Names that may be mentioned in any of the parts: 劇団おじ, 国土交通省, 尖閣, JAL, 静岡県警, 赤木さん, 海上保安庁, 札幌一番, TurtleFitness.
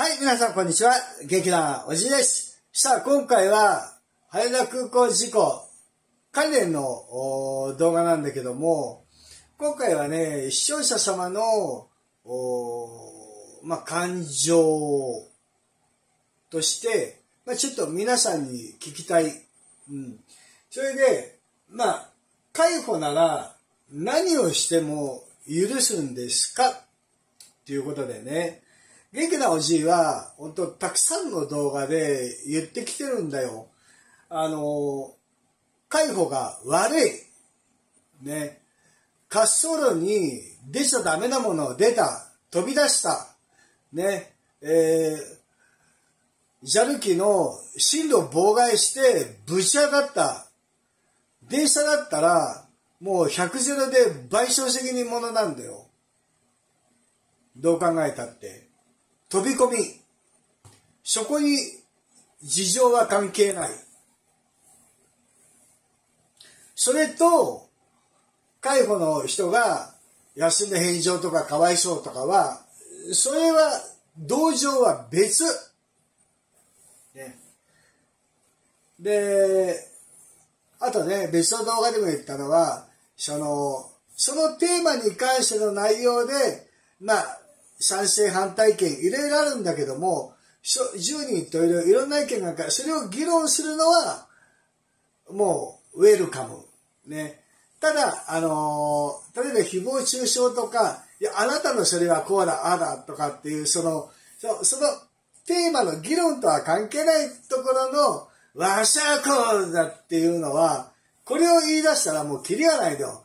はい、皆さんこんにちは。劇団おじです。さあ、今回は、羽田空港事故関連の動画なんだけども、今回はね、視聴者様の、感情として、ちょっと皆さんに聞きたい。うん。それで、海保なら何をしても許すんですかっていうことでね、元気なおじいは、本当たくさんの動画で言ってきてるんだよ。海保が悪い。ね。滑走路に出ちゃダメなものを出た。飛び出した。ね。JAL 機の進路を妨害してぶち上がった。電車だったら、もう100-0で賠償責任ものなんだよ。どう考えたって。飛び込み。そこに事情は関係ない。それと、海保の人が休んで返上とかかわいそうとかは、それは、同情は別。ね、で、あとね、別の動画でも言ったのは、そのテーマに関しての内容で、賛成反対意見いろいろあるんだけども、10人といろんな意見があるから、それを議論するのは、もう、ウェルカム。ね。ただ、例えば誹謗中傷とか、いや、あなたのそれはこうだ、ああだとかっていう、そのテーマの議論とは関係ないところの、わしゃこうだっていうのは、これを言い出したらもうキリがないでよ。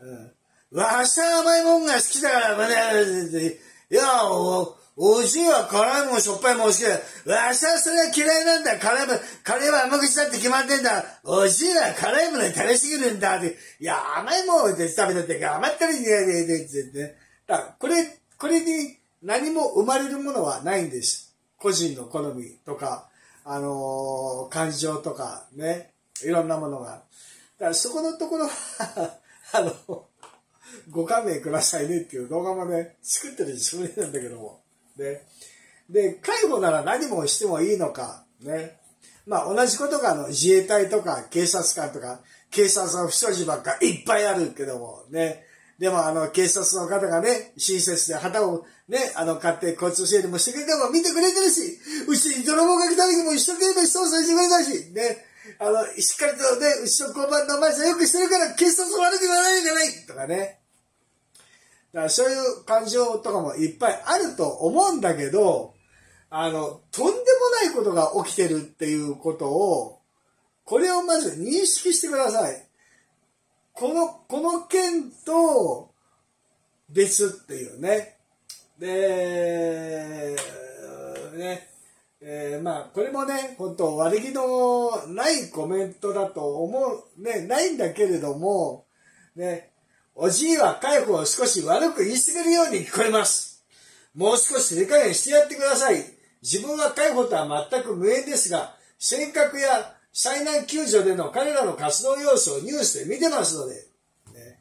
うん。わしは甘いもんが好きだから、いや、おじいは辛いもん、しょっぱいもん好きだ。わしはそれは嫌いなんだ。辛いもん、カレーは甘口だって決まってんだ。おじいは辛いものに食べすぎるんだって。いや、甘いもんで食べたって、甘ったりで。だから、これに何も生まれるものはないんです。個人の好みとか、感情とか、ね。いろんなものが。だから、そこのところは、ご勘弁くださいねっていう動画もね、作ってるつもりなんだけども。ね。で、海保なら何もしてもいいのか。ね。同じことが自衛隊とか警察官とか、警察の不祥事ばっかいっぱいあるけども。ね。でも警察の方がね、親切で旗をね、買って交通整理もしてくれても見てくれてるし、うちに泥棒が来た時も一生懸命捜査してくれたし、ね。しっかりとね、うちの交番のお前さんよくしてるから警察悪く言わないんじゃないとかね。だからそういう感情とかもいっぱいあると思うんだけど、とんでもないことが起きてるっていうことを、これをまず認識してください。この件と別っていうね。で、ね。これもね、本当悪気のないコメントだと思う、ね、ないんだけれども、ね、おじいは海保を少し悪く言い過ぎるように聞こえます。もう少し理解してやってください。自分は海保とは全く無縁ですが、尖閣や災難救助での彼らの活動様子をニュースで見てますので。ね、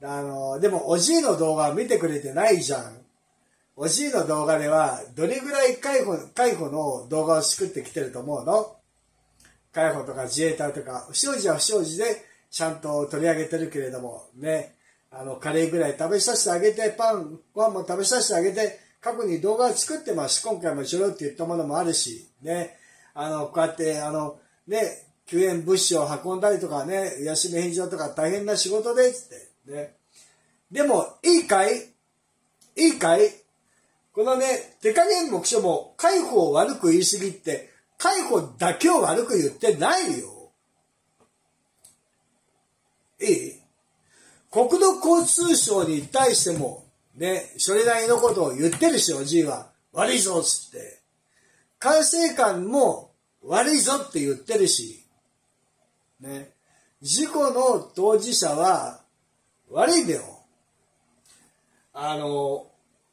でもおじいの動画は見てくれてないじゃん。おじいの動画では、どれぐらい海保の動画を作ってきてると思うの？海保とか自衛隊とか、不祥事は不祥事で、ちゃんと取り上げてるけれども、ね、カレーぐらい食べさせてあげて、ご飯も食べさせてあげて、過去に動画を作ってます。今回もちょろって言ったものもあるし、ね、こうやって、ね、救援物資を運んだりとかね、休み返上とか大変な仕事で、つって、ね。でも、いいかいこのね、手加減目標も、海保を悪く言い過ぎって、海保だけを悪く言ってないよ。国土交通省に対しても、ね、それなりのことを言ってるし、おじいは、悪いぞっつって。管制官も、悪いぞって言ってるし、ね、事故の当事者は、悪いんだよ。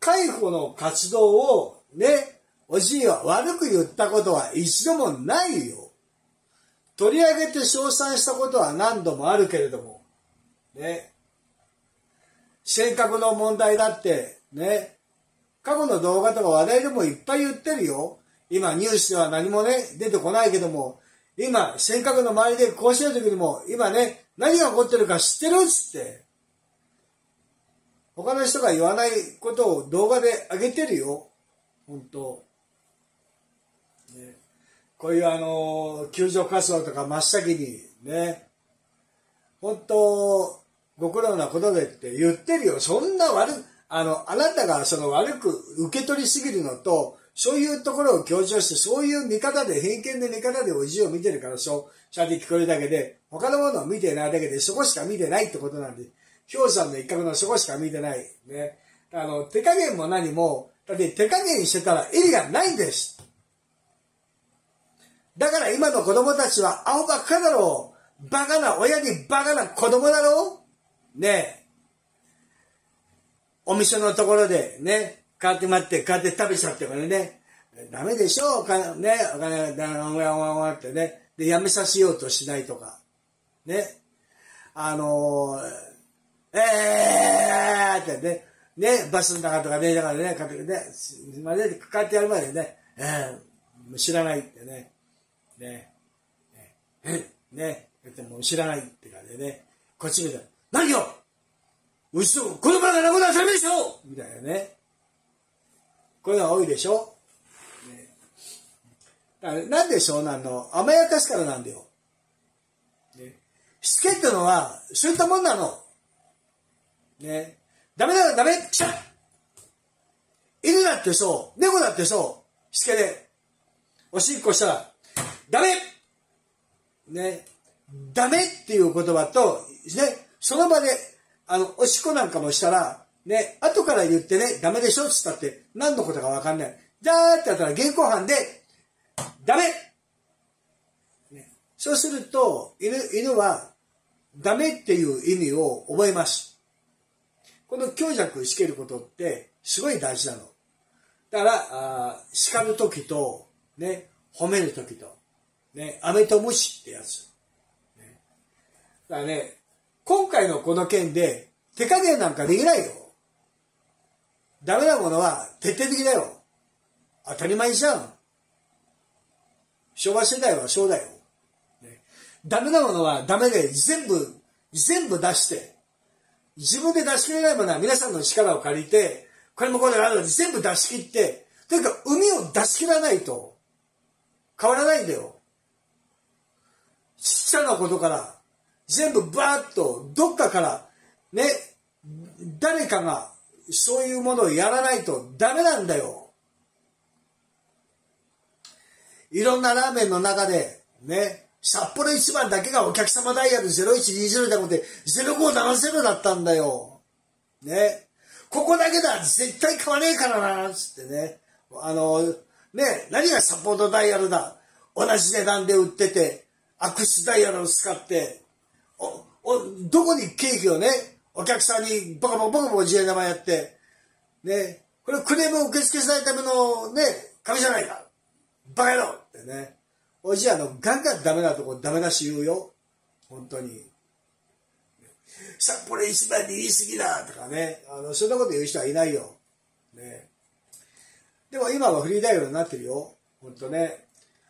海保の活動を、ね、おじいは悪く言ったことは一度もないよ。取り上げて称賛したことは何度もあるけれども、ね。尖閣の問題だって、ね。過去の動画とか話題でもいっぱい言ってるよ。今ニュースでは何もね、出てこないけども、今、尖閣の周りでこうしてる時にも、今ね、何が起こってるか知ってるっつって。他の人が言わないことを動画で上げてるよ。本当。ね、こういう救助活動とか真っ先にね、本当、ご苦労なことでって言ってるよ。そんなあなたがその悪く受け取りすぎるのと、そういうところを強調して、そういう見方で、偏見で見方でおじを見てるから、そう、しゃべって聞こえるだけで、他のものを見てないだけで、そこしか見てないってことなんで、ひょうさんの一角のそこしか見てない。ね。手加減も何も、だって手加減してたら意味がないんです。だから今の子供たちは、アホばっかだろう。バカな親にバカな子供だろう。ね。お店のところで、ね。買って待って、買って食べちゃってからね、ダメでしょ、お金、ね、お金、わんわんってね、で、やめさせようとしないとか、ね、ってね、バスの中とかね、だからね、買ってね、まで、買ってやるまでね、知らないってね、もう知らないって感じでね、こっち見たら、何ようちの子供がなくなっちゃうでしょみたいなね。こういうのが多いでしょ、ね、だからなんでそうなんの甘やかすからなんだよ。ね、しつけってのは、そういったもんなの。ね。ダメだよ、ダメくしゃ犬だってそう、猫だってそう、しつけで。おしっこしたら、ダメね。ダメっていう言葉と、ね、その場で、おしっこなんかもしたら、ね、後から言ってね、ダメでしょって言ったって、何のことかわかんない。じゃーってやったら現行犯で、ダメ、ね、そうすると、犬は、ダメっていう意味を覚えます。この強弱しけることって、すごい大事なの。だから、叱るときと、ね、褒めるときと、ね、飴と虫ってやつ。ね、だからね、今回のこの件で、手加減なんかできないよ。ダメなものは徹底的だよ。当たり前じゃん。昭和世代はそうだよ。ね、ダメなものはダメで全部出して、自分で出し切れないものは皆さんの力を借りて、これもこれもあるのに全部出し切って、というか海を出し切らないと変わらないんだよ。ちっちゃなことから、全部バーッとどっかから、ね、誰かが、そういうものをやらないとダメなんだよ。いろんなラーメンの中で、ね、札幌一番だけがお客様ダイヤル0120だもんで、0570だったんだよ。ね、ここだけだ絶対買わねえからな、つってね。ね、何がサポートダイヤルだ同じ値段で売ってて、悪質ダイヤルを使って、どこにケーキをね、お客さんにボコボコボコボコ自衛玉やって、ね、これクレームを受け付けないためのね、紙じゃないか。バカ野郎ってね。おじやのガンガンダメなとこダメだし言うよ。本当に。札幌一番で言い過ぎだとかね。そんなこと言う人はいないよ。ね。でも今はフリーダイヤルになってるよ。本当ね。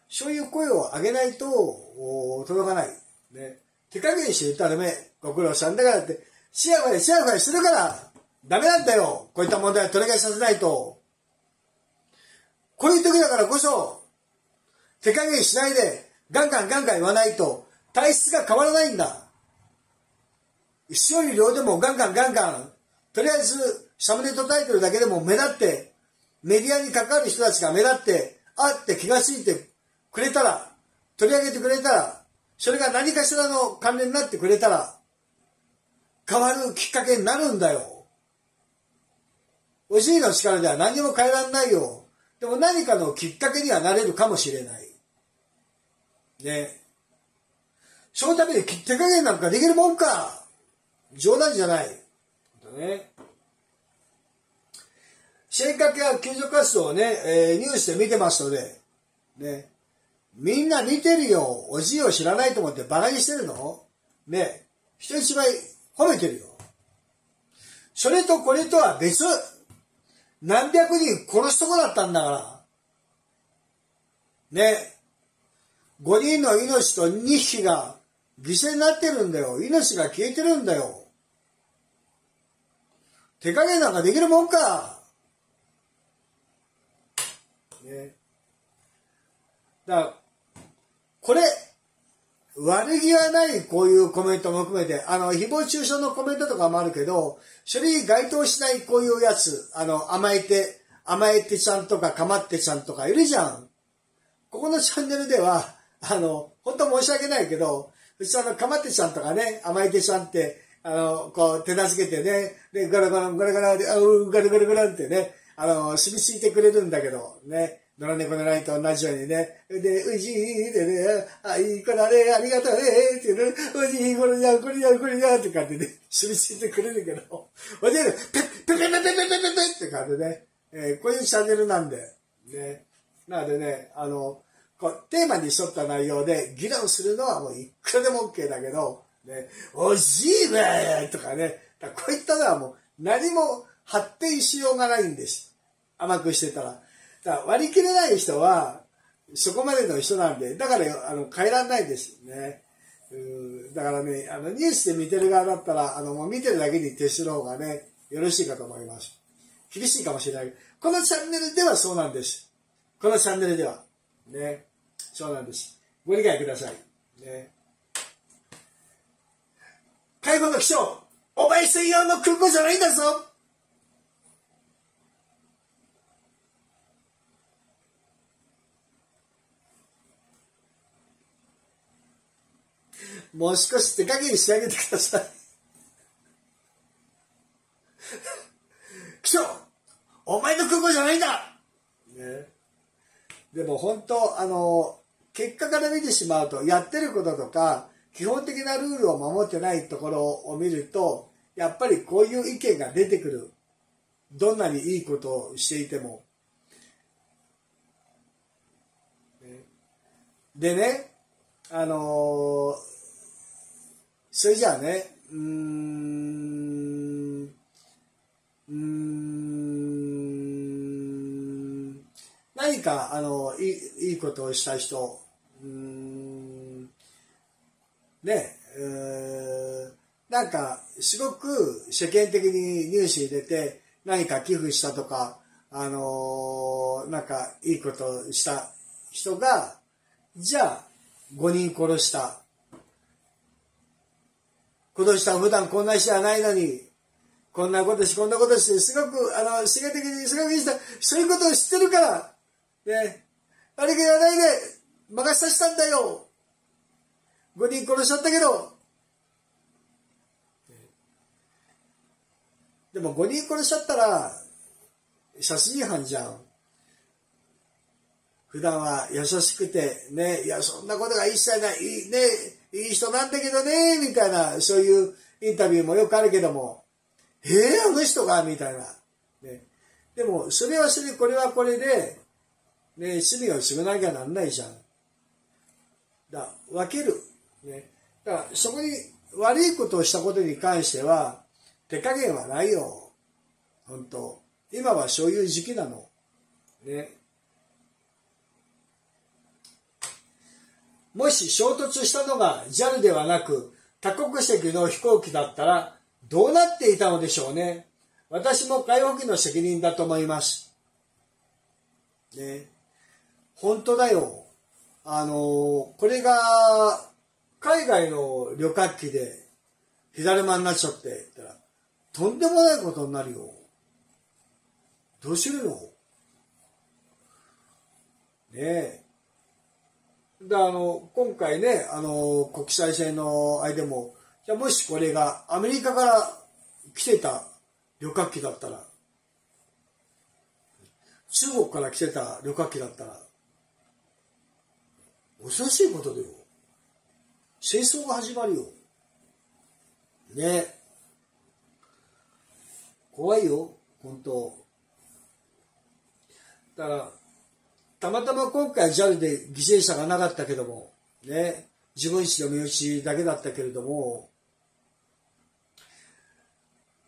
そういう声を上げないと届かない。ね。手加減して言ったらダメ。ご苦労さんだからって。シェアファイするから、ダメなんだよ。こういった問題は取り返させないと。こういう時だからこそ、手加減しないで、ガンガン言わないと、体質が変わらないんだ。一生に量でもガンガン、とりあえず、サムネとタイトルだけでも目立って、メディアに関わる人たちが目立って、あって気がついてくれたら、取り上げてくれたら、それが何かしらの関連になってくれたら、変わるきっかけになるんだよ。おじいの力では何も変えられないよ。でも何かのきっかけにはなれるかもしれない。ね。そのために手加減なんかできるもんか。冗談じゃない。ね。尖閣や救助活動をね、ニュースで見てますので、ね。みんな見てるよ。おじいを知らないと思ってバカにしてるのね。人一倍、褒めてるよ。それとこれとは別。何百人殺しとこだったんだから。ね。5人の命と2匹が犠牲になってるんだよ。命が消えてるんだよ。手加減なんかできるもんか。ね。だから、これ、悪気はないこういうコメントも含めて、誹謗中傷のコメントとかもあるけど、それに該当しないこういうやつ、甘えてちゃんとかかまってちゃんとかいるじゃん。ここのチャンネルでは、本当申し訳ないけど、うちかまってちゃんとかね、甘えてちゃんって、こう手助けてね、で、ガラガラガラガラ、ガラガラガラってね、染みついてくれるんだけど、ね。野良猫のライトと同じようにね。で、うじーでね、あ、いい子だね、ありがとうね、っていうね、うじー、これじゃん、これじゃん、これじゃん、って感じで、染みついてくれるけど、おじいで、ペペペペペペペって感じでね、こういうチャンネルなんで、ね。なのでね、こう、テーマに沿った内容で議論するのはもういくらでも OK だけど、ね、おじいねとかね、こういったのはもう何も発展しようがないんです。甘くしてたら。割り切れない人は、そこまでの人なんで、だから、帰らないですよね。だからね、ニュースで見てる側だったら、もう見てるだけに徹する方がね、よろしいかと思います。厳しいかもしれないけど、このチャンネルではそうなんです。このチャンネルでは。ね。そうなんです。ご理解ください。ね。海軍の機長、お前専用の空港じゃないんだぞ。もう少し手加減してあげてください。機長、お前の空港じゃないんだ、ね、でも本当、結果から見てしまうと、やってることとか、基本的なルールを守ってないところを見ると、やっぱりこういう意見が出てくる。どんなにいいことをしていても。ね、でね、それじゃあね、何か、いいことをした人、ね、なんか、すごく世間的にニュースに出て、何か寄付したとか、なんか、いいことをした人が、じゃあ、5人殺した。殺した普段こんな人はないのに、こんなことして、こんなことして、すごく、世界的にすごくいい人、そういうことを知ってるから、ね、あれがやらないで、任せさせたんだよ。5人殺しちゃったけど、でも5人殺しちゃったら、殺人犯じゃん。普段は優しくて、ね、いや、そんなことが一切ない、いいね、いい人なんだけどね、みたいな、そういうインタビューもよくあるけども、あの人が、みたいな。ね、でも、それはそれ、これはこれで、ね、罪を償わなきゃなんないじゃん。分ける。ね。だから、そこに悪いことをしたことに関しては、手加減はないよ。本当。今はそういう時期なの。ね。もし衝突したのが JAL ではなく多国籍の飛行機だったらどうなっていたのでしょうね。私も解放機の責任だと思います。ね。本当だよ。これが海外の旅客機で火だるまになっちゃってたらとんでもないことになるよ。どうするの？ねえ。で今回ね、国際線の間も、じゃもしこれがアメリカから来てた旅客機だったら、中国から来てた旅客機だったら、恐ろしいことだよ。戦争が始まるよ。ね。怖いよ、本当。だから、たまたま今回 JAL で犠牲者がなかったけども、ね、自分自身の身内だけだったけれども、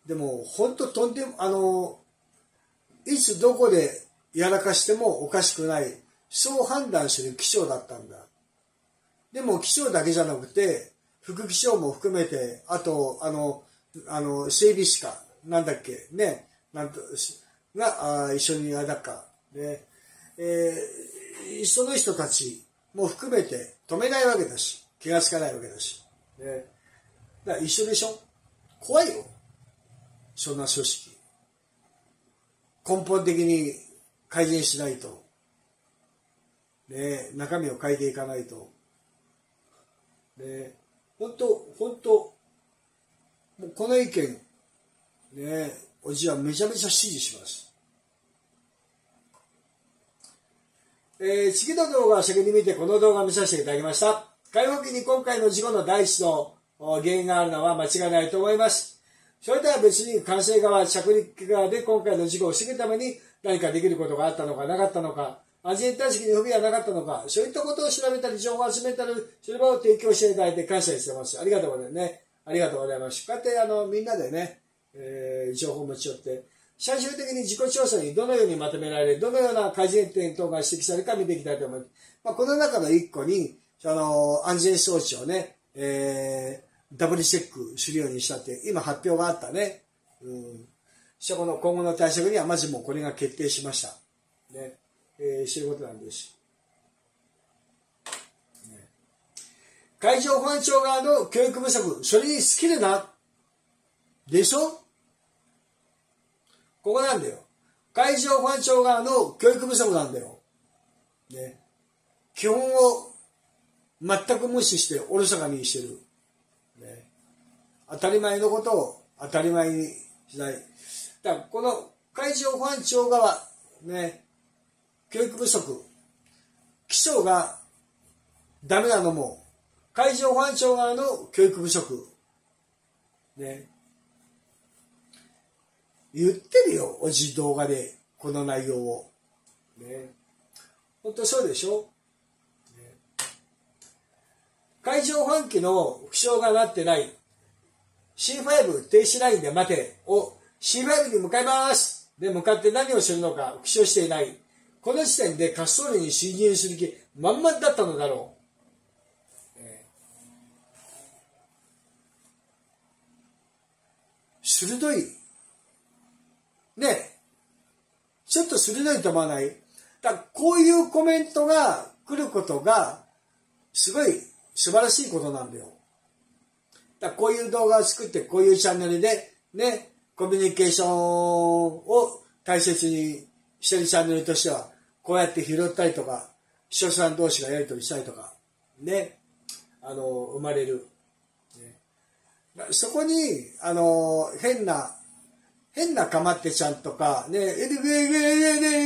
でも、本当とんでも、いつどこでやらかしてもおかしくない、そう判断する機長だったんだ。でも機長だけじゃなくて、副機長も含めて、あと、整備士か、なんだっけ、ね、なんと、一緒にあれだっか、ね、その人たちも含めて止めないわけだし、気がつかないわけだし、ね、だから一緒でしょ。怖いよ、そんな組織。根本的に改善しないと、ね、中身を変えていかないと、ね、本当、もうこの意見、ね、おじはめちゃめちゃ支持します。次の動画は先に見て、この動画を見させていただきました。解放期に今回の事故の第一の原因があるのは間違いないと思います。それとは別に管制側、着陸側で今回の事故を防ぐために何かできることがあったのかなかったのか、安全対策に不備はなかったのか、そういったことを調べたり、情報を集めたり、それを提供していただいて感謝してます。ありがとうございます。ね。ありがとうございます。こうやってみんなでね、情報を持ち寄って、最終的に自己調査にどのようにまとめられ、どのような改善点等が指摘されるか見ていきたいと思います。まあ、この中の一個に、安全装置をね、ダブルチェックするようにしたって、今発表があったね。うん。そこの今後の対策には、まずもうこれが決定しました。ね。そういうことなんです。ね、海上保安庁側の教育不足、それに尽きるな。でしょ？ここなんだよ。海上保安庁側の教育不足なんだよ。ね。基本を全く無視しておろそかにしてる。ね。当たり前のことを当たり前にしない。だからこの海上保安庁側、ね、教育不足。機長がダメなのも、海上保安庁側の教育不足。ね。言ってるよ、おじ動画で、この内容を。ね。ほんとそうでしょ、ね、海上保安機の負傷がなってない。C5 停止ラインで待てを C5 に向かいます。で、向かって何をするのか、負傷していない。この時点で滑走路に進入する気満々だったのだろう。ね、鋭い。ねえ、ちょっと鋭いと思わない？だこういうコメントが来ることが、すごい素晴らしいことなんだよ。だこういう動画を作って、こういうチャンネルで、ね、コミュニケーションを大切にしてるチャンネルとしては、こうやって拾ったりとか、秘書さん同士がやりとりしたりとか、ね、生まれる。ね、そこに、変なかまってちゃんとか、ね、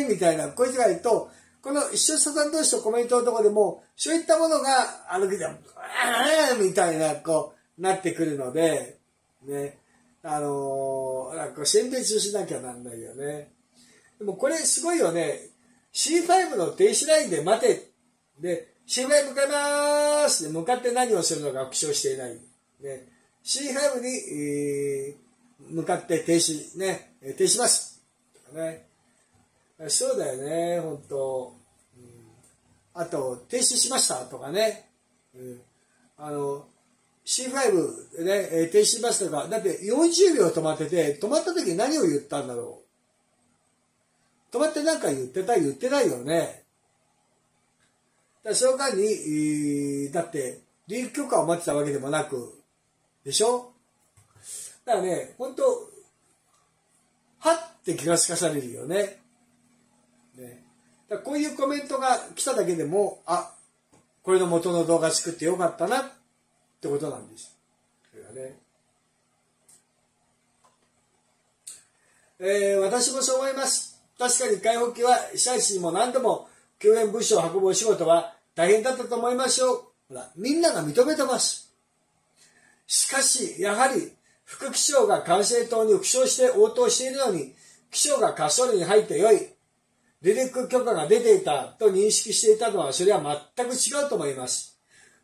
みたいな、こういう人がいると、この一緒さん同士とコメントのところでも、そういったものが、みたいな、こう、なってくるので、ね、なんか選別しなきゃなんないよね。でもこれすごいよね。C5 の停止ラインで待て。で、C5 向かいまーす。で、向かって何をするのか確証していない。ね、C5 に、向かって停止、ね、停止します。ね。そうだよね、本当、うん、あと、停止しましたとかね。うん、C5 で、ね、停止しますとか、だって40秒止まってて、止まった時何を言ったんだろう。止まってなんか言ってた？言ってないよね。だからその間に、だって、離陸許可を待ってたわけでもなく、でしょ？だからね、本当はって気がつかされるよね。ね、だこういうコメントが来ただけでも、あ、これの元の動画作ってよかったなってことなんです。ね、私もそう思います。確かに解放機は被災地にも何度も救援物資を運ぶお仕事は大変だったと思いますよ。ほら、みんなが認めてます。しかし、やはり、副機長が管制塔に負傷して応答しているのに、機長が滑走路に入って良い、離陸許可が出ていたと認識していたのは、それは全く違うと思います。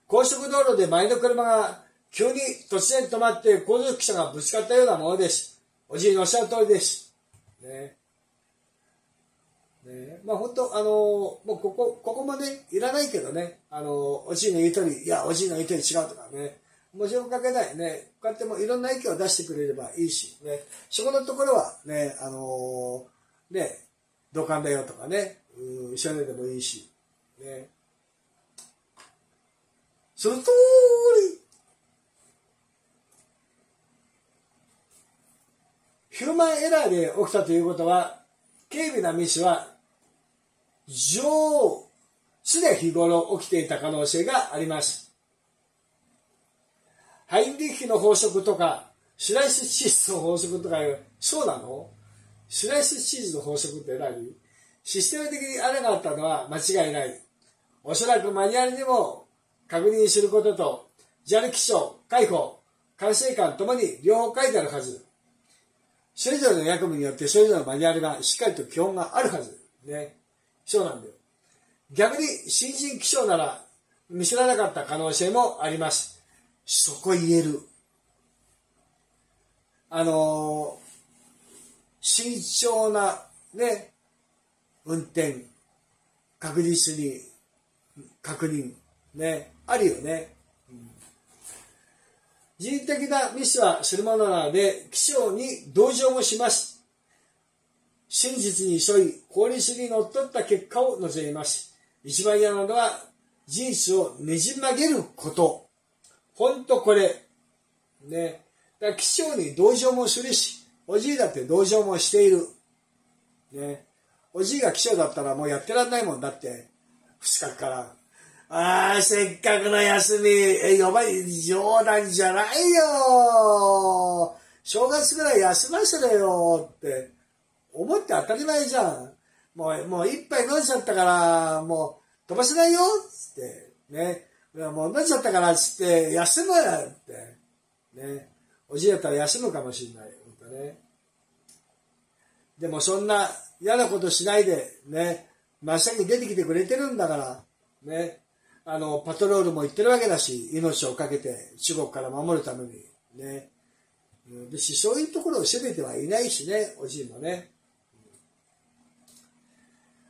高速道路で前の車が急に突然止まって後続車がぶつかったようなものです。おじいのおっしゃる通りです。ね、ね、まあ本当もうここまでいらないけどね、おじいの言う通り、いやおじいの言う通り違うとかね、文字をかけないね、こうやってもいろんな意見を出してくれればいいしね、そこのところはね、ね、同感だよとかね、一緒でもいいしね、その通りヒューマンエラーで起きたということは、軽微なミスは常日頃起きていた可能性があります。ハインリッヒの法則とかスライスチーズの法則とか、そうなの？スライスチーズの法則って何？システム的にあれがあったのは間違いない。おそらくマニュアルにも確認することと、JAL基調、海保、管制官ともに両方書いてあるはず。それぞれの役務によってそれぞれのマニュアルがしっかりと基本があるはず。ね。そうなんだよ。逆に新人気象なら見せられなかった可能性もあります。そこ言える。慎重なね、運転、確実に確認、ね、あるよね。人的なミスはするものなので、気象に同情もします。真実に沿い、法律にのっとった結果を望みます。一番嫌なのは、事実をねじ曲げること。ほんとこれ。ね。だから気象に同情もするし、おじいだって同情もしている。ね。おじいが気象だったらもうやってらんないもんだって。2日から。ああ、せっかくの休み。やばい、冗談じゃないよ。正月ぐらい休ませろよって思って当たり前じゃん。もう一杯飲んじゃったから、もう飛ばせないよつって、ね。もう飲んじゃったからつって、休むって。ね。おじいだったら休むかもしれない。本当ね。でもそんな嫌なことしないで、ね。真っ先に出てきてくれてるんだから、ね。パトロールも行ってるわけだし、命をかけて中国から守るためにね。ですし、そういうところを責めてはいないしね、おじいもね。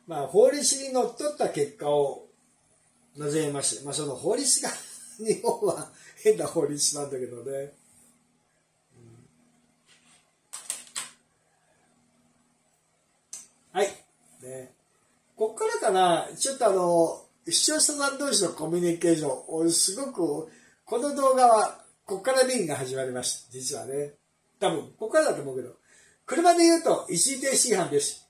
まあ、法律にのっとった結果を望みます。まあ、その法律が、日本は変な法律なんだけどね。はい。ね、こっからかな、ちょっと視聴者さん同士のコミュニケーション、すごく、この動画は、ここからメインが始まります。実はね。多分、ここからだと思うけど。車で言うと、一時停止違反です。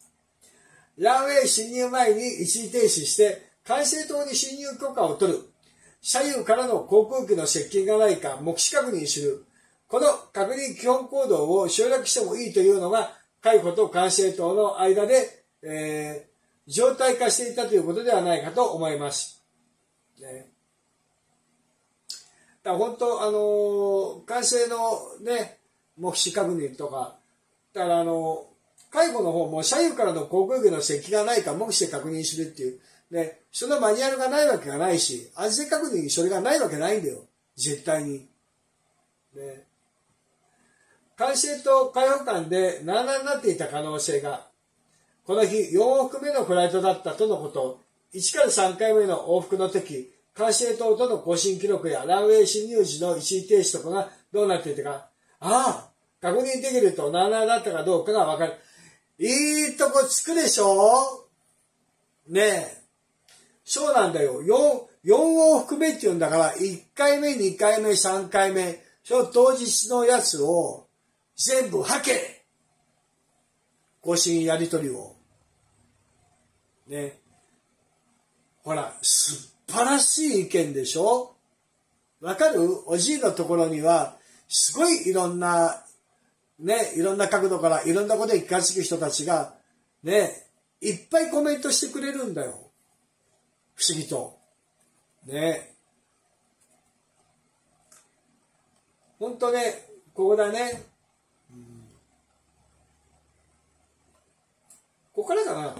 ランウェイ進入前に一時停止して、管制塔に進入許可を取る。左右からの航空機の接近がないか、目視確認する。この確認基本行動を省略してもいいというのが、海保と管制塔の間で、常態化していたということではないかと思います。ね、だから本当、管制のね、目視確認とか、だから海保の方も左右からの航空機の接近がないか目視で確認するっていう、ね、そのマニュアルがないわけがないし、安全確認にそれがないわけないんだよ、絶対に。ね、管制と海保間でなあなあになっていた可能性が、この日、4往復目のフライトだったとのこと、1から3回目の往復の時、管制塔との更新記録やランウェイ進入時の一時停止とかがどうなっていたか、ああ、確認できるとなあなあだったかどうかがわかる。いいとこつくでしょ？ねえ。そうなんだよ。4往復目って言うんだから、1回目、2回目、3回目、その当日のやつを全部吐け！更新やり取りを。ね。ほら、素晴らしい意見でしょ？わかる？おじいのところには、すごいいろんな、ね、いろんな角度からいろんなことに気がつく人たちが、ね、いっぱいコメントしてくれるんだよ。不思議と。ね。ほんとね、ここだね。ここからかな。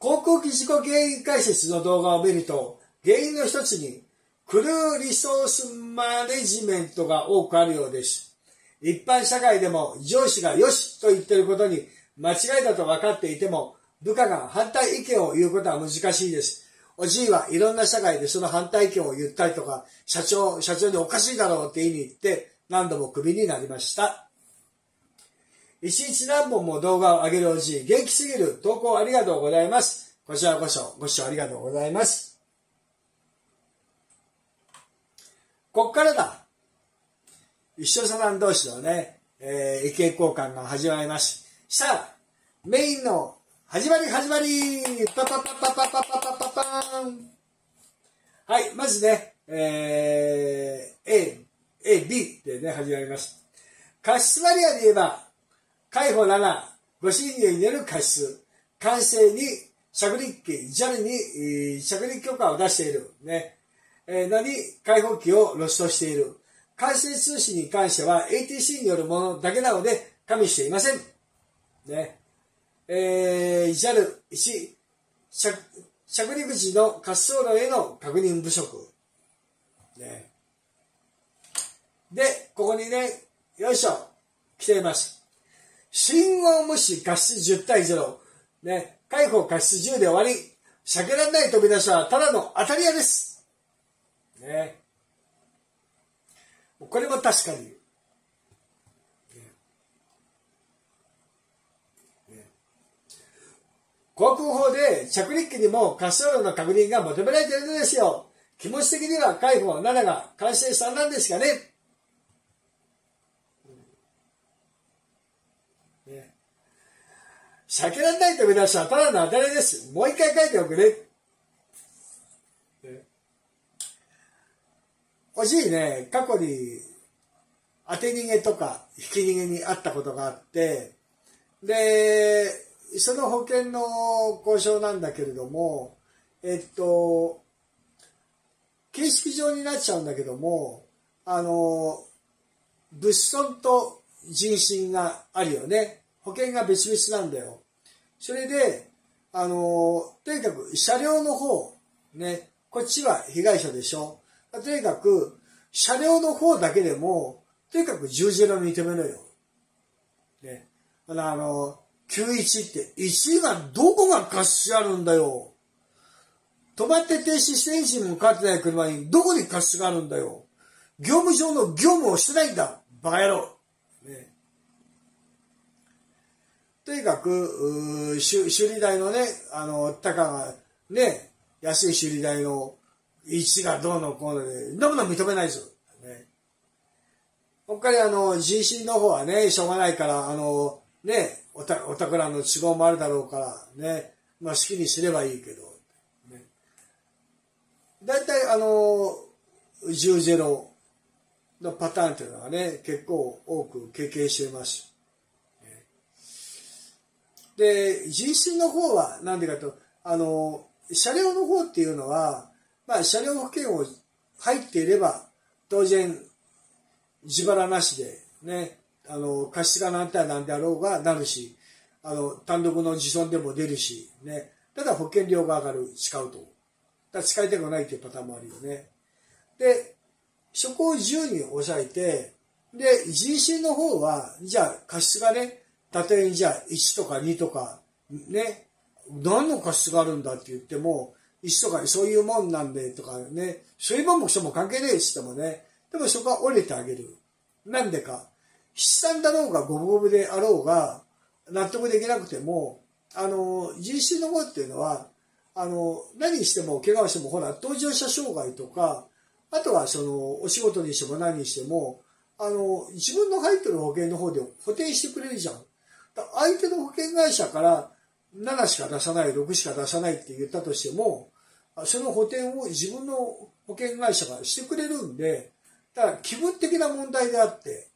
航空機事故原因解説の動画を見ると、原因の一つに、クルーリソースマネジメントが多くあるようです。一般社会でも上司がよしと言ってることに間違いだと分かっていても、部下が反対意見を言うことは難しいです。おじいはいろんな社会でその反対意見を言ったりとか、社長におかしいだろうって言いに行って、何度もクビになりました。一日何本も動画を上げるおじい、元気すぎる。投稿ありがとうございます。こちらこそご視聴ありがとうございます。こっからだ。一緒さん同士のね、意見交換が始まりました。さあ、メインの始まりパパパパパパパパパーン。はい、まずね、A、B でね、始まります。過失マリアで言えば、海保7、護身芸による過失、管制に着陸機、JAL に着陸許可を出している、ね、のに海保機をロストしている。管制通信に関しては ATC によるものだけなので加味していません。ね。JAL1、着陸時の滑走路への確認不足。ね。で、ここにね、よいしょ、来ています。信号無視過失10対0。ね。海保過失10で終わり。避けられない飛び出しはただの当たり屋です。ね。これも確かに。航空法で着陸機にも滑走路の確認が求められているのですよ。気持ち的には海保7が完成したんですがね。避けられないと見出したらただの当たりです。もう一回書いておくね。おじいね、過去に当て逃げとか引き逃げにあったことがあって、で、その保険の交渉なんだけれども、形式上になっちゃうんだけども、物損と人身があるよね。保険が別々なんだよ。それで、とにかく車両の方、ね、こっちは被害者でしょ。とにかく、車両の方だけでも、とにかく十字路認めろよ。ね。91って、1がどこが過失あるんだよ。止まって停止してエンジンもかかってない車に、どこに過失があるんだよ。業務上の業務をしてないんだ。バカ野郎。ね。とにかく、修理代のね、たかが、ね、安い修理代の、1がどうのこうので、どうも認めないぞ。ね。ほっかり人身の方はね、しょうがないから、ね、お宅らの都合もあるだろうから、ね、まあ好きにすればいいけど、ね。だいたい十ゼロのパターンというのはね、結構多く経験しています。ね、で、人身の方は、なんでかと、車両の方っていうのは、まあ、車両保険を入っていれば、当然、自腹なしで、ね、過失が何対何であろうがなるし、単独の自損でも出るし、ね、ただ保険料が上がる、使うと。だから使いたくないというパターンもあるよね。で、そこを10に抑えて、で、人身の方は、じゃあ、過失がね、たとえにじゃあ1とか2とか、ね、何の過失があるんだって言っても、石とかそういうもんなんでとかね、そういうもんも人も関係ねえしともね、でもそこは折れてあげる。なんでか、悲惨だろうが五分五分であろうが、納得できなくても、人身の方っていうのは、何しても怪我をしても、ほら、当事者障害とか、あとはその、お仕事にしても何にしても、自分の入ってる保険の方で補填してくれるじゃん。相手の保険会社から、7しか出さない、6しか出さないって言ったとしても、その補填を自分の保険会社がしてくれるんで、だから気分的な問題であって、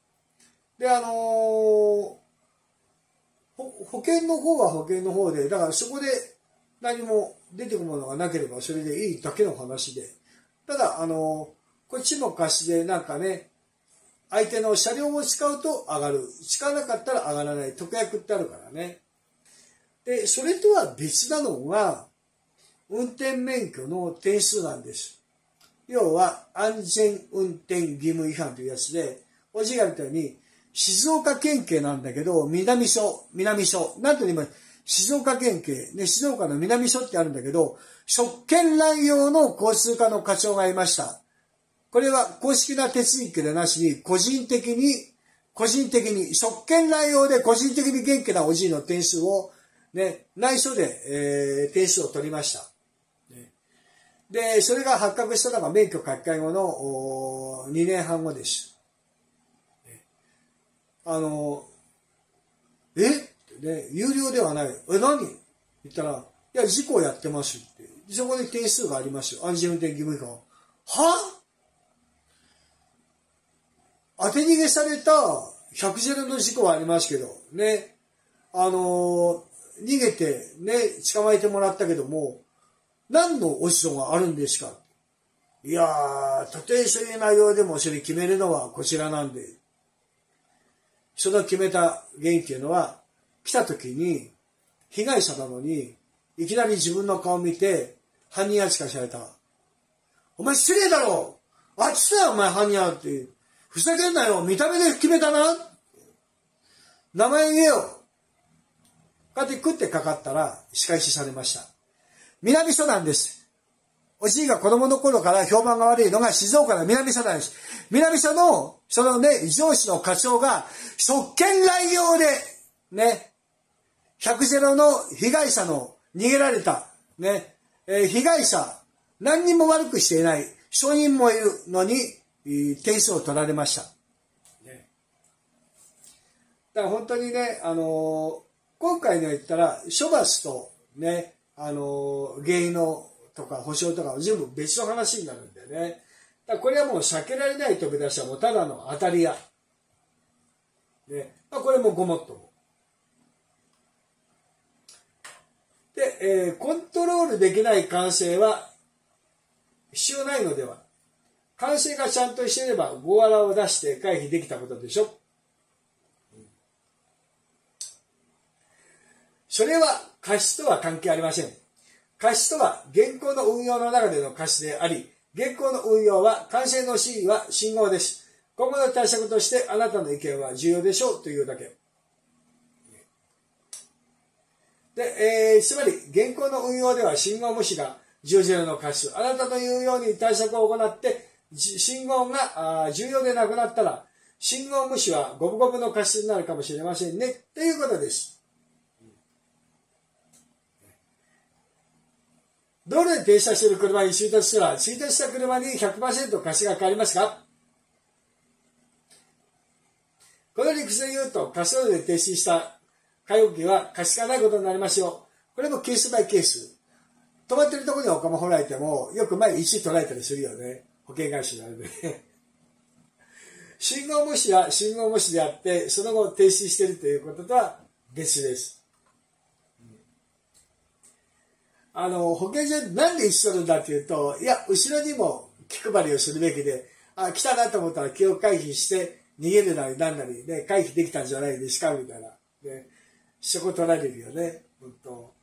で、保険の方は保険の方で、だからそこで何も出てくるものがなければそれでいいだけの話で、ただ、こっちも貸しでなんかね、相手の車両を使うと上がる。使わなかったら上がらない。特約ってあるからね。で、それとは別なのが、運転免許の点数なんです。要は、安全運転義務違反というやつで、おじいが言ったように、静岡県警なんだけど、南署、なんと言います、静岡県警、ね、静岡の南署ってあるんだけど、職権乱用の交通課の課長がいました。これは公式な手続きでなしに、個人的に、職権乱用で個人的に元気なおじいの点数を、ね、内緒で、点数を取りました。で、それが発覚したのが免許書き換え後の2年半後です。ね、有料ではない。何？言ったら、いや、事故をやってますって。そこで点数がありますよ。安全運転義務違反。は？当て逃げされた100-0の事故はありますけど、ね。逃げて、ね、捕まえてもらったけども、何の落ち度があるんですか？いやー、たとえそういう内容でもそれ決めるのはこちらなんで。その決めた原因っていうのは、来た時に、被害者なのに、いきなり自分の顔を見て、犯人扱いされた。お前失礼だろ！あっちだよ、お前犯人って。ふざけんなよ、見た目で決めたな！名前言えよ！かって食ってかかったら、仕返しされました。南署なんです。おじいが子供の頃から評判が悪いのが静岡の南署なんです。南署の、そのね、上司の課長が、職権乱用で、ね、100-0の被害者の逃げられた、ね、被害者、何人も悪くしていない、証人もいるのに、点数を取られました。ね、だから本当にね、今回の言ったら、処罰とね、原因のとか保障とかは全部別の話になるんでね。だからこれはもう避けられない飛び出しはもうただの当たり屋。ね、まあ、これもごもっとも。で、コントロールできない感性は必要ないのでは。感性がちゃんとしていればゴアラを出して回避できたことでしょ。それは過失とは関係ありません。過失とは現行の運用の中での過失であり、現行の運用は感性の真意は信号です。今後の対策としてあなたの意見は重要でしょうというだけ。で、つまり、現行の運用では信号無視が10-0の過失。あなたの言うように対策を行って、信号が重要でなくなったら、信号無視は五分五分の過失になるかもしれませんね。ということです。道路で停車している車に追突したら、追突した車に 100% 過失が変わりますか？この理屈で言うと、過失度で停止した買い置きは貸しがないことになりますよ。これもケースバイケース。止まってるところにお釜掘られても、よく前1取られたりするよね。保険会社になるね。信号無視は信号無視であって、その後停止しているということとは別です。保険所なんで1取るんだっていうと、いや、後ろにも気配りをするべきで、あ、来たなと思ったら気を回避して、逃げるなりなんなりで、ね、回避できたんじゃないですか、みたいな。ね、そこ取られるよね、本当。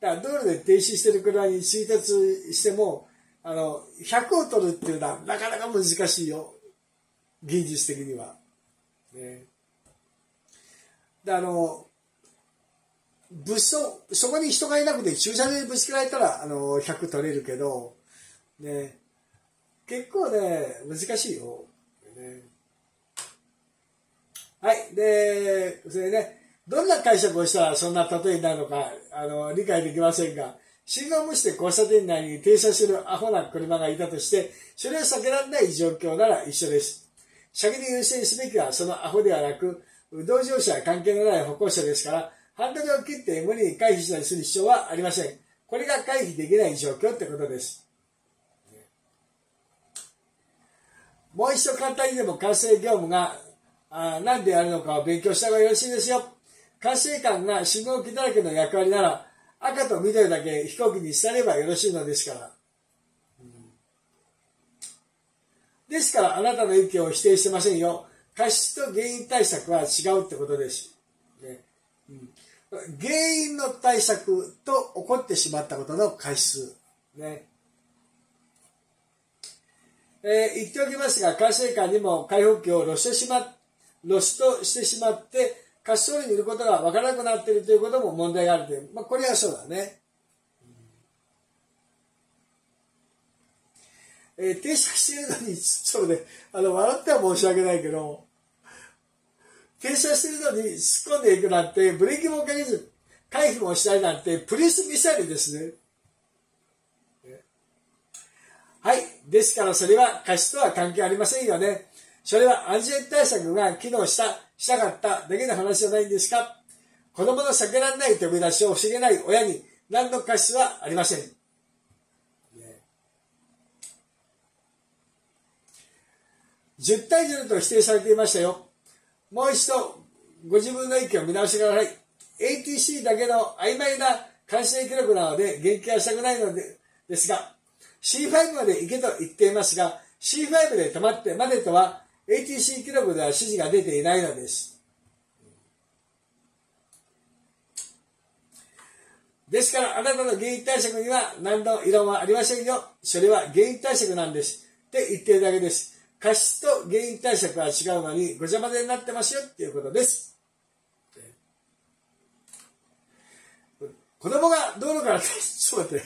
だから道路で停止してる車に追突しても、100を取るっていうのはなかなか難しいよ。現実的には。ね。で、そこに人がいなくて駐車場にぶつけられたら、100取れるけど、ね。結構ね、難しいよ。ね、はい。で、それね。どんな解釈をしたらそんな例えになるのか、理解できませんが、信号無視で交差点内に停車するアホな車がいたとして、それを避けられない状況なら一緒です。先に優先すべきはそのアホではなく、同乗者や関係のない歩行者ですから、ハンドルを切って無理に回避したりする必要はありません。これが回避できない状況ってことです。もう一度簡単にでも完成業務が、何でやるのかを勉強した方がよろしいですよ。管制官が信号機だらけの役割なら、赤と緑だけ飛行機に伝えればよろしいのですから。ですから、あなたの意見を否定してませんよ。過失と原因対策は違うってことです。ね、原因の対策と起こってしまったことの過失。ね、言っておきますが、管制官にも解放機をロストしてしまって、菓子商にいることが分からなくなっているということも問題があるという、まあ、これはそうだね。定食してるのに、ちょっとね、笑っては申し訳ないけど、停車してるのに突っ込んでいくなんて、ブレーキもかけず回避もしたいなんて、プリウスミサイルですね。はい。ですからそれは過失とは関係ありませんよね。それは安全対策が機能したかっただけの話じゃないんですか。子供の避けられない飛び出しを防げない親に何の過失はありません。10対0と否定されていましたよ。もう一度ご自分の意見を見直してください。ATC だけの曖昧な監視記録なので言及はしたくないのですが、C5 まで行けと言っていますが、C5 で止まってまでとは ATC 記録では指示が出ていないのです。ですからあなたの原因対策には何の異論はありませんよ。それは原因対策なんです。って言っているだけです。過失と原因対策は違うのにごちゃ混ぜになってますよっていうことです。子供が道路からちょっと待って。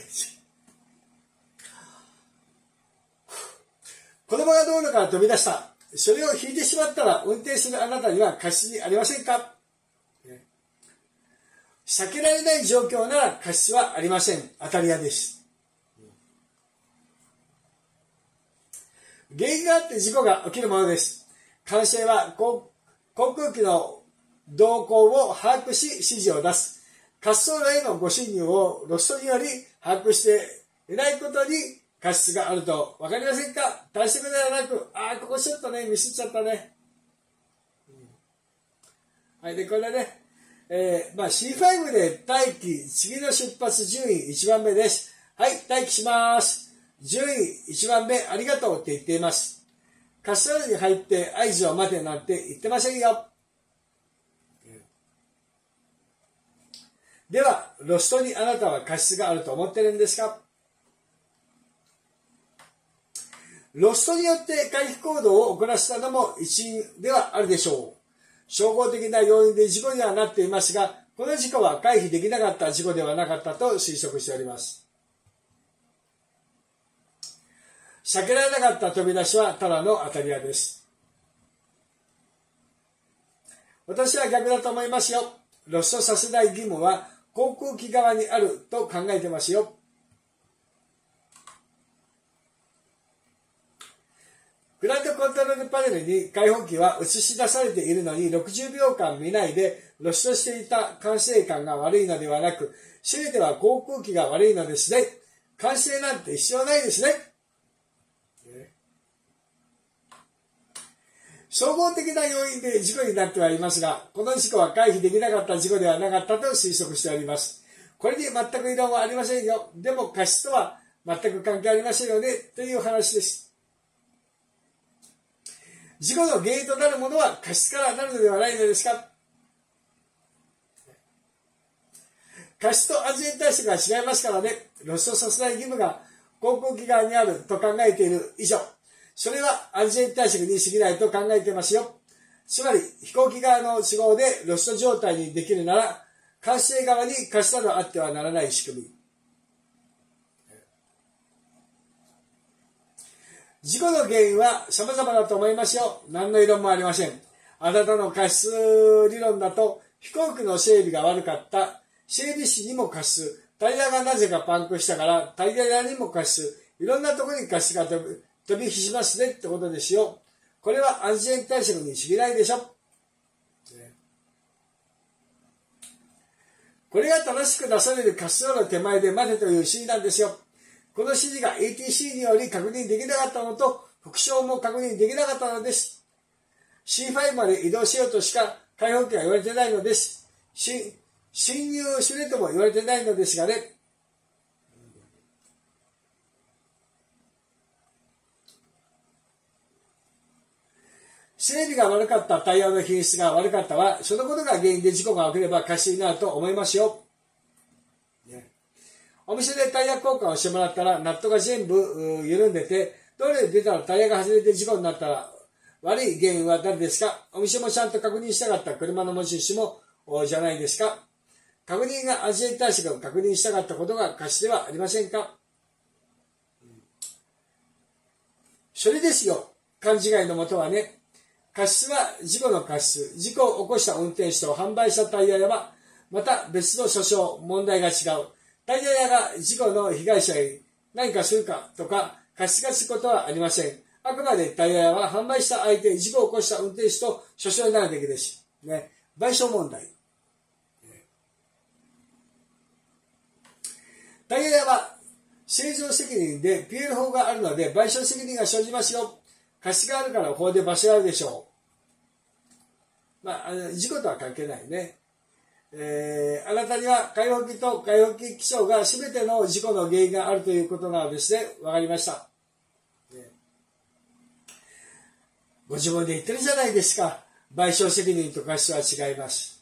子供が道路から飛び出した。それを引いてしまったら運転するあなたには過失にありませんか？避けられない状況なら過失はありません。当たり屋です。原因があって事故が起きるものです。管制は航空機の動向を把握し指示を出す。滑走路へのご進入をロストにより把握していないことに過失があると分かりませんか？対策ではなく、ああ、ここちょっとね、ミスっちゃったね。はい、で、これね、C5 で待機、次の出発順位1番目です。はい、待機します。順位1番目、ありがとうって言っています。滑走路に入って合図を待てなんて言ってませんよ。では、ロストにあなたは過失があると思ってるんですか？ロストによって回避行動を行ったのも一因ではあるでしょう。総合的な要因で事故にはなっていますが、この事故は回避できなかった事故ではなかったと推測しております。避けられなかった飛び出しはただの当たり屋です。私は逆だと思いますよ。ロストさせない義務は航空機側にあると考えてますよ。グランドコントロールパネルに解放機は映し出されているのに60秒間見ないでロストしていた管制官が悪いのではなく、全ては航空機が悪いのですね。管制なんて必要ないですね。総合的な要因で事故になってはいますが、この事故は回避できなかった事故ではなかったと推測しております。これに全く異論はありませんよ。でも過失とは全く関係ありませんよね。という話です。事故の原因となるものは過失からなるのではないのですか？過失と安全対策が違いますからね。ロストさせない義務が航空機側にあると考えている以上、それは安全対策に過ぎないと考えていますよ。つまり飛行機側の都合でロスト状態にできるなら、管制側に過失などあってはならない仕組み。事故の原因は様々だと思いますよ。何の異論もありません。あなたの過失理論だと、飛行機の整備が悪かった、整備士にも過失、タイヤがなぜかパンクしたからタイヤ屋にも過失、いろんなところに過失が飛び火しますねってことですよ。これは安全対策に過ぎないでしょ。これが正しく出される滑走路の手前で待てという指示なんですよ。この指示が ATC により確認できなかったのと、復唱も確認できなかったのです。C5 まで移動しようとしか解放機は言われてないのです。侵入するとも言われてないのですがね。整備が悪かった、タイヤの品質が悪かったは、そのことが原因で事故が起きれば過失になると思いますよ。お店でタイヤ交換をしてもらったら、ナットが全部緩んでて、道路に出たらタイヤが外れて事故になったら、悪い原因は誰ですか？お店もちゃんと確認したかった車の持ち主もじゃないですか？確認が安全対策を確認したかったことが過失ではありませんか？それですよ、勘違いのもとはね。過失は事故の過失、事故を起こした運転手と販売したタイヤ屋はまた別の訴訟、問題が違う。タイヤ屋が事故の被害者に何かするかとか過失がつくことはありません。あくまでタイヤ屋は販売した相手、事故を起こした運転手と訴訟になるべきです、ね、賠償問題。タイヤ屋は正常責任で PL 法があるので賠償責任が生じますよ。過失があるから法で罰せられるでしょう。まあ、事故とは関係ないね。あなたには解放期と解放期規章が全ての事故の原因があるということなのですね。わかりました、ね。ご自分で言ってるじゃないですか。賠償責任と過失は違います。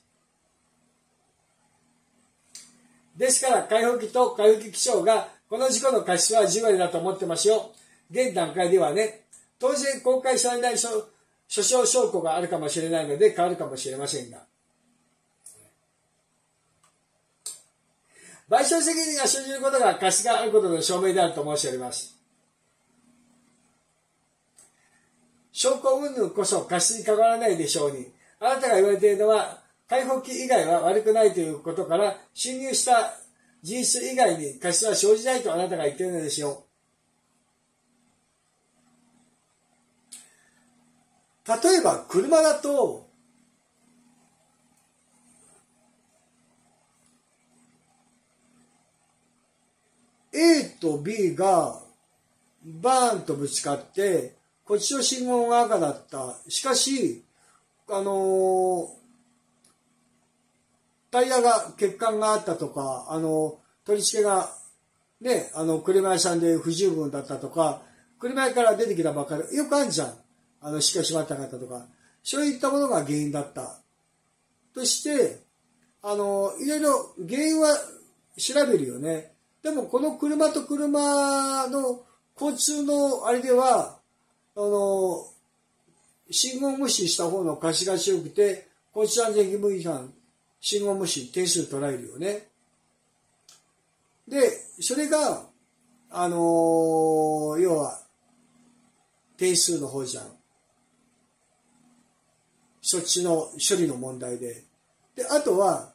ですから、解放期と解放期規章がこの事故の過失は10割だと思ってますよ。現段階ではね、当然公開されない訴訟証拠があるかもしれないので変わるかもしれませんが。賠償責任が生じることが過失があることの証明であると申し上げます。証拠云々こそ過失に関わらないでしょうに、あなたが言われているのは、解放期以外は悪くないということから、侵入した事実以外に過失は生じないとあなたが言っているのでしょう。例えば、車だと、A と B がバーンとぶつかって、こっちの信号が赤だった。しかし、タイヤが欠陥があったとか、取り付けが、ね、車屋さんで不十分だったとか、車屋から出てきたばっかり、よくあるじゃん。しっかり閉まった方とか、そういったものが原因だった。として、いろいろ原因は調べるよね。でも、この車と車の交通のあれでは、信号無視した方の過失が強くて、交通安全義務違反、信号無視、点数取られるよね。で、それが、要は、点数の方じゃん。そっちの処理の問題で。で、あとは、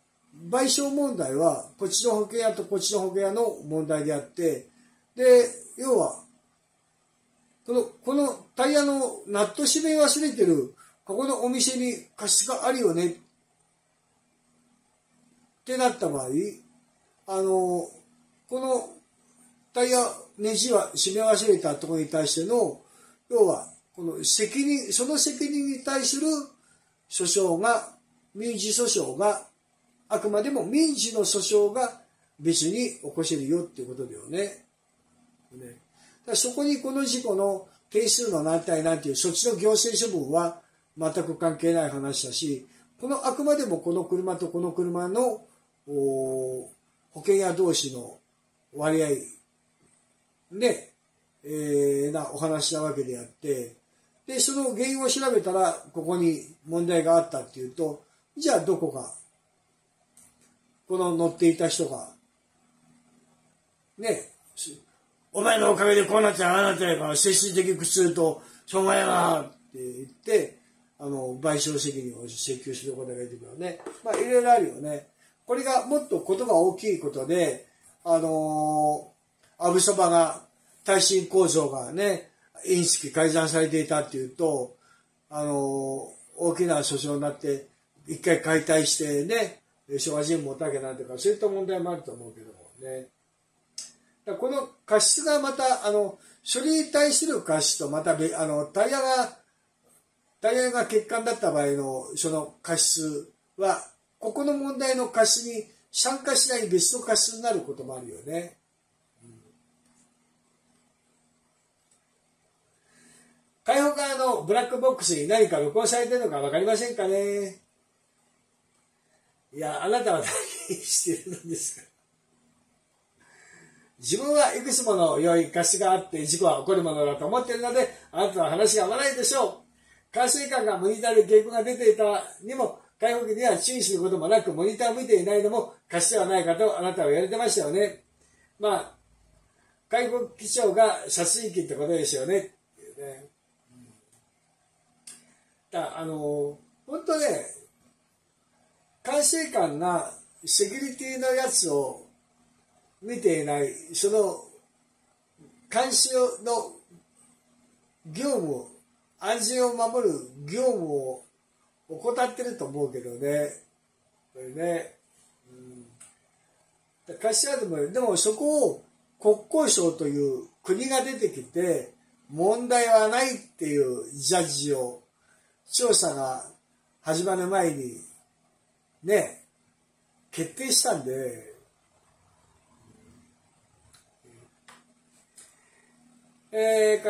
賠償問題は、こっちの保険屋とこっちの保険屋の問題であって、で、要は、このタイヤのナット締め忘れてる、ここのお店に過失があるよね。ってなった場合、このタイヤネジは締め忘れたところに対しての、要はこの責任、その責任に対する訴訟が、民事訴訟が、あくまでも民事の訴訟が別に起こせるよっていうことだよね。だからそこにこの事故の定数の何対何っていうそっちの行政処分は全く関係ない話だし、このあくまでもこの車とこの車の保険屋同士の割合で、なお話なわけであって、で、その原因を調べたら、ここに問題があったっていうと、じゃあどこか、この乗っていた人が、ね、お前のおかげでこうなっちゃう、ああなっちゃうから、精神的苦痛と障害がって言って、賠償責任を請求することができるよね。まあ、いろいろあるよね。これがもっとことが大きいことで、アブソバが、耐震構造がね、インチキ改ざんされていたっていうと、大きな訴訟になって、一回解体してね、昭和人もたけなんていうか、そういった問題もあると思うけどもね。だこの過失がまた、処理に対する過失と、また、タイヤが欠陥だった場合の、その過失は、ここの問題の過失に参加しない別の過失になることもあるよね。解放側のブラックボックスに何か録音されているのか分かりませんかね。いや、あなたは何してるんですか。自分はいくつもの良い過失があって事故は起こるものだと思っているので、あなたの話が合わないでしょう。管制官がモニターで警告が出ていたにも、解放機には注意することもなく、モニターを見ていないのも過失ではないかとあなたは言われてましたよね。まあ、解放機長が殺人鬼ってことですよね。本当ね、管制官がセキュリティのやつを見ていない、その監視の業務、安全を守る業務を怠ってると思うけどね、これね、管制官でも、でもそこを国交省という国が出てきて、問題はないっていうジャッジを、調査が始まる前にね、決定したんで、か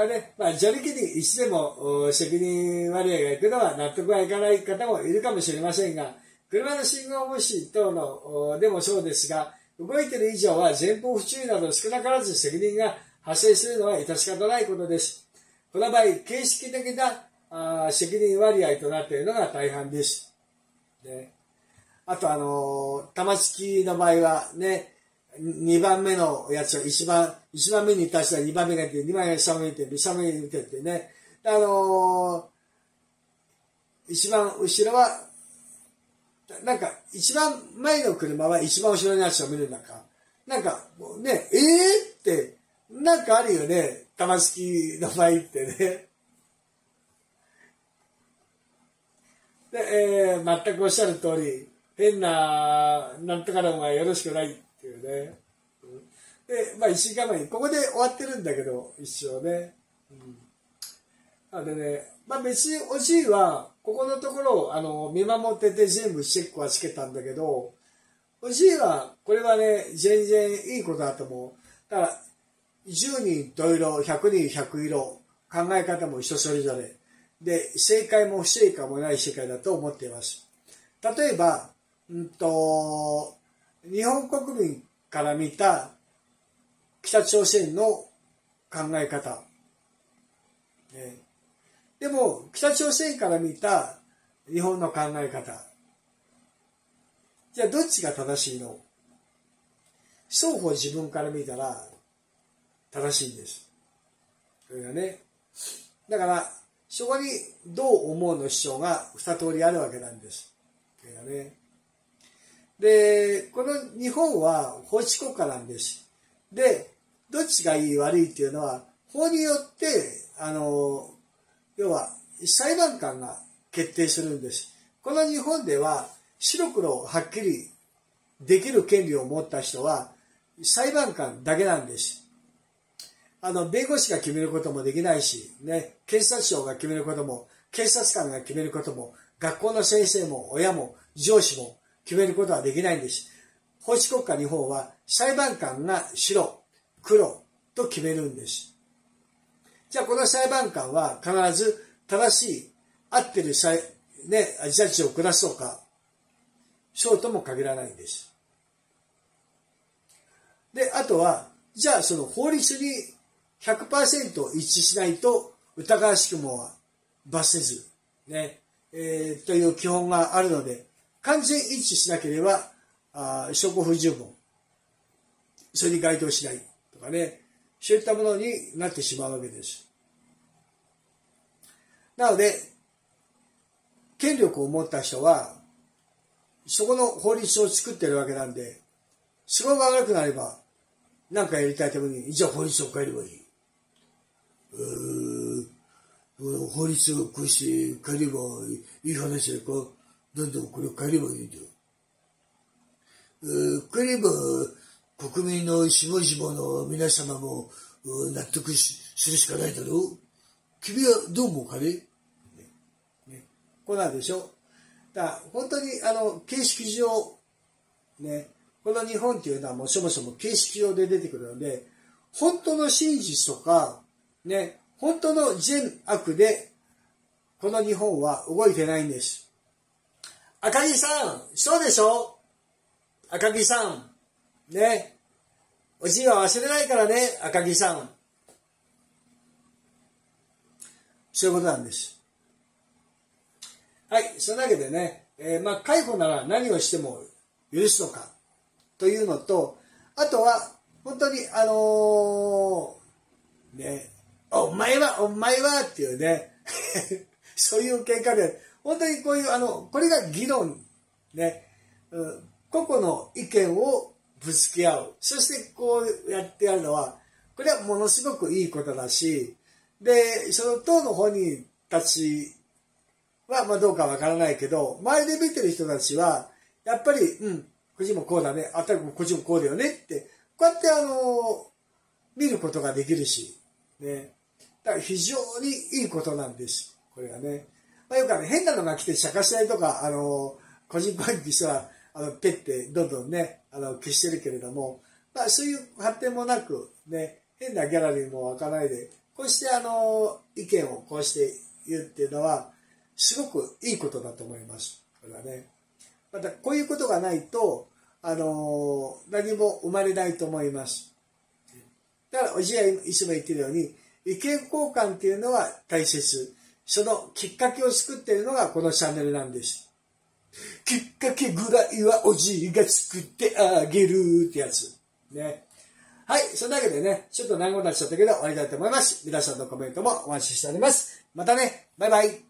らね、まあ、自力に一でも責任割合がいくのは納得がいかない方もいるかもしれませんが、車の信号無視等のでもそうですが、動いている以上は前方不注意など少なからず責任が発生するのは致し方ないことです。この場合、形式的な責任割合となっているのが大半です。ね、あと、玉突きの場合はね、2番目のやつを1番目に対しては2番目がいて、2番目が3番目にいて、3番目にいてってね。一番後ろは、なんか、一番前の車は一番後ろのやつを見る中、なんか、ね、って、なんかあるよね、玉突きの場合ってね。で、全くおっしゃる通り、変な、なんとかの方がよろしくない。っていうね。で、まあ、一時間前に、ここで終わってるんだけど、一応ね。なのでね、まあ、別におじいは、ここのところを見守ってて全部チェックはつけたんだけど、おじいは、これはね、全然いいことだと思う。だから、10人十色、100人100色、考え方も人それぞれ。で、正解も不正解もない世界だと思っています。例えば、日本国民から見た北朝鮮の考え方、ね、でも北朝鮮から見た日本の考え方、じゃあどっちが正しいの？双方自分から見たら正しいんです。それがね、だからそこにどう思うの主張が2通りあるわけなんです。それがね、で、この日本は法治国家なんです。で、どっちがいい悪いっていうのは、法によって、要は裁判官が決定するんです。この日本では、白黒はっきりできる権利を持った人は、裁判官だけなんです。弁護士が決めることもできないし、ね、検察庁が決めることも、警察官が決めることも、学校の先生も、親も、上司も、決めることはできないんです。法治国家日本は裁判官が白、黒と決めるんです。じゃあこの裁判官は必ず正しい、合ってるジャッジを下そうか、そうとも限らないんです。で、あとは、じゃあその法律に 100% 一致しないと疑わしくもは罰せず、ね、という基本があるので、完全一致しなければ、証拠不十分。それに該当しない。とかね。そういったものになってしまうわけです。なので、権力を持った人は、そこの法律を作ってるわけなんで、都合が悪くなれば、何かやりたいために、じゃあ法律を変えればいい。法律をこうして変えればいい話だか。どんどんこれを変えればいいんだよ。変えれば、国民のしもじもの皆様も納得するしかないだろう。君はどう思うかね。ね、こうなんでしょ。だから本当に形式上、ね、この日本というのはもうそもそも形式上で出てくるので、本当の真実とか、ね、本当の善悪で、この日本は動いてないんです。赤木さん、そうでしょ？赤木さん。ね。おじいは忘れないからね、赤木さん。そういうことなんです。はい、それだけでね、解雇なら何をしても許すのかというのと、あとは本当にね、お前はっていうねそういう喧嘩で、本当にこういうこれが議論ね、個々の意見をぶつけ合う、そしてこうやってやるのは、これはものすごくいいことだし、でその党の本人たちはどうかわからないけど、周りで見てる人たちはやっぱり、こっちもこうだね、あたりもこっちもこうだよねって、こうやって見ることができるしね、だから非常にいいことなんですこれがね。よく変なのが来て釈迦したりとか、個人個人としてはペッてどんどんね消してるけれども、そういう発展もなくね、変なギャラリーも湧かないで、こうして意見をこうして言うっていうのはすごくいいことだと思いますこれはね。またこういうことがないと何も生まれないと思います。だからおじやいつも言ってるように、意見交換っていうのは大切。そのきっかけを作っているのがこのチャンネルなんです。きっかけぐらいはおじいが作ってあげるってやつね。はい、そんなわけでね、ちょっと長くなっちゃったけど終わりたいと思います。皆さんのコメントもお待ちしております。またね、バイバイ。